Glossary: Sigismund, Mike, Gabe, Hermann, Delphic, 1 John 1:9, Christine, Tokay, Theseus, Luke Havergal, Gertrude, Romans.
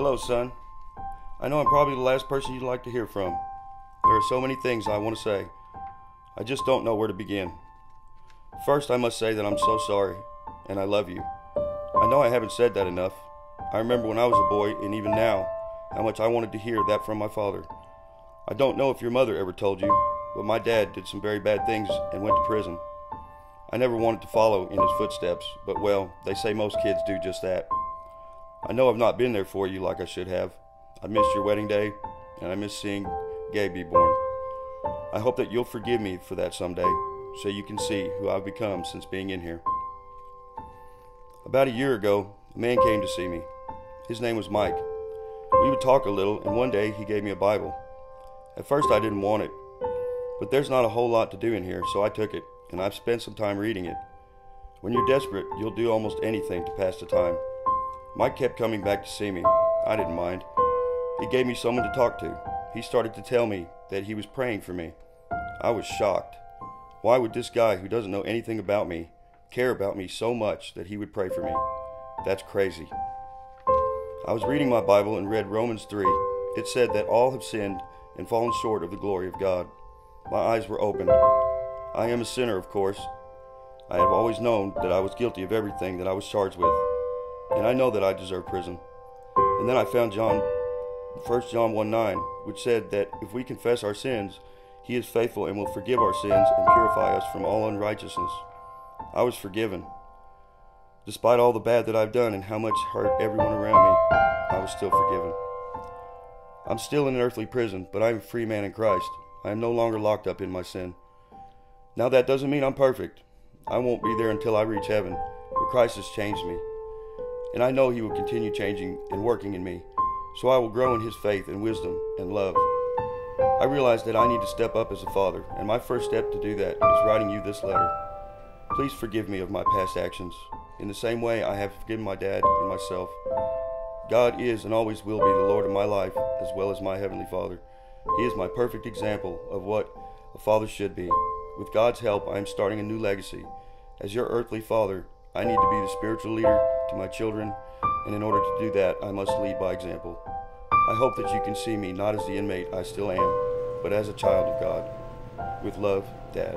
Hello, son. I know I'm probably the last person you'd like to hear from. There are so many things I want to say. I just don't know where to begin. First, I must say that I'm so sorry, and I love you. I know I haven't said that enough. I remember when I was a boy, and even now, how much I wanted to hear that from my father. I don't know if your mother ever told you, but my dad did some very bad things and went to prison. I never wanted to follow in his footsteps, but well, they say most kids do just that. I know I've not been there for you like I should have. I missed your wedding day, and I miss seeing Gabe be born. I hope that you'll forgive me for that someday, so you can see who I've become since being in here. About a year ago, a man came to see me. His name was Mike. We would talk a little, and one day he gave me a Bible. At first I didn't want it, but there's not a whole lot to do in here, so I took it, and I've spent some time reading it. When you're desperate, you'll do almost anything to pass the time. Mike kept coming back to see me. I didn't mind. He gave me someone to talk to. He started to tell me that he was praying for me. I was shocked. Why would this guy who doesn't know anything about me care about me so much that he would pray for me? That's crazy. I was reading my Bible and read Romans 3. It said that all have sinned and fallen short of the glory of God. My eyes were opened. I am a sinner, of course. I have always known that I was guilty of everything that I was charged with, and I know that I deserve prison. And then I found 1 John 1:9, which said that if we confess our sins, He is faithful and will forgive our sins and purify us from all unrighteousness. I was forgiven. Despite all the bad that I've done and how much hurt everyone around me, I was still forgiven. I'm still in an earthly prison, but I am a free man in Christ. I am no longer locked up in my sin. Now that doesn't mean I'm perfect. I won't be there until I reach heaven, but Christ has changed me. And I know He will continue changing and working in me, so I will grow in His faith and wisdom and love. I realize that I need to step up as a father, and my first step to do that is writing you this letter. Please forgive me of my past actions, in the same way I have forgiven my dad and myself. God is and always will be the Lord of my life, as well as my Heavenly Father. He is my perfect example of what a father should be. With God's help, I am starting a new legacy. As your earthly father, I need to be the spiritual leader to my children, and in order to do that, I must lead by example. I hope that you can see me not as the inmate I still am, but as a child of God. With love, Dad.